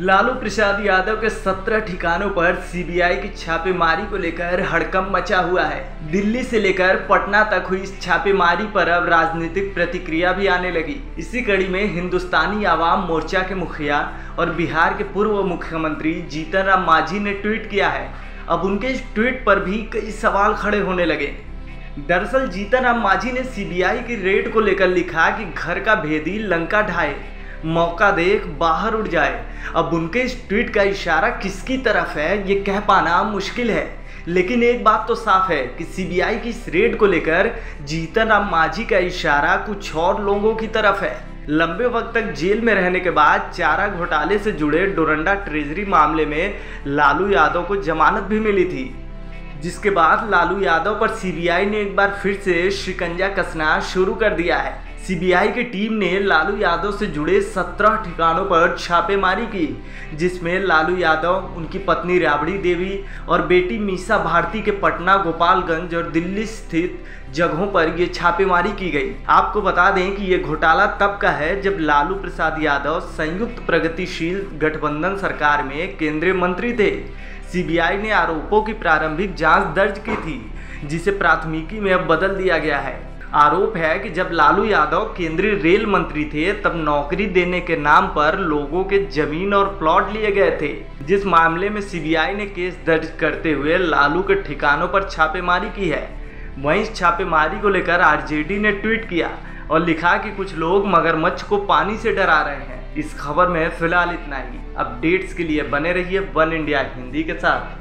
लालू प्रसाद यादव के 17 ठिकानों पर सीबीआई की छापेमारी को लेकर हड़कंप मचा हुआ है। दिल्ली से लेकर पटना तक हुई इस छापेमारी पर अब राजनीतिक प्रतिक्रिया भी आने लगी। इसी कड़ी में हिंदुस्तानी आवाम मोर्चा के मुखिया और बिहार के पूर्व मुख्यमंत्री जीतन राम मांझी ने ट्वीट किया है। अब उनके इस ट्वीट पर भी कई सवाल खड़े होने लगे। दरअसल जीतन राम मांझी ने सीबीआई की रेड को लेकर लिखा कि घर का भेदी लंका ढाए, मौका देख बाहर उड़ जाए। अब उनके इस ट्वीट का इशारा किसकी तरफ है ये कह पाना मुश्किल है, लेकिन एक बात तो साफ है कि सीबीआई की इस रेड को लेकर जीतन राम मांझी का इशारा कुछ और लोगों की तरफ है। लंबे वक्त तक जेल में रहने के बाद चारा घोटाले से जुड़े डोरंडा ट्रेजरी मामले में लालू यादव को जमानत भी मिली थी, जिसके बाद लालू यादव पर सीबीआई ने एक बार फिर से शिकंजा कसना शुरू कर दिया है। सीबीआई की टीम ने लालू यादव से जुड़े 17 ठिकानों पर छापेमारी की, जिसमें लालू यादव, उनकी पत्नी राबड़ी देवी और बेटी मीसा भारती के पटना, गोपालगंज और दिल्ली स्थित जगहों पर ये छापेमारी की गई। आपको बता दें कि ये घोटाला तब का है जब लालू प्रसाद यादव संयुक्त प्रगतिशील गठबंधन सरकार में केंद्रीय मंत्री थे। सीबीआई ने आरोपों की प्रारंभिक जाँच दर्ज की थी, जिसे प्राथमिकी में अब बदल दिया गया है। आरोप है कि जब लालू यादव केंद्रीय रेल मंत्री थे तब नौकरी देने के नाम पर लोगों के जमीन और प्लॉट लिए गए थे, जिस मामले में सीबीआई ने केस दर्ज करते हुए लालू के ठिकानों पर छापेमारी की है। वहीं इस छापेमारी को लेकर आरजेडी ने ट्वीट किया और लिखा कि कुछ लोग मगरमच्छ को पानी से डरा रहे हैं। इस खबर में फिलहाल इतना ही। अपडेट्स के लिए बने रहिए वन इंडिया हिंदी के साथ।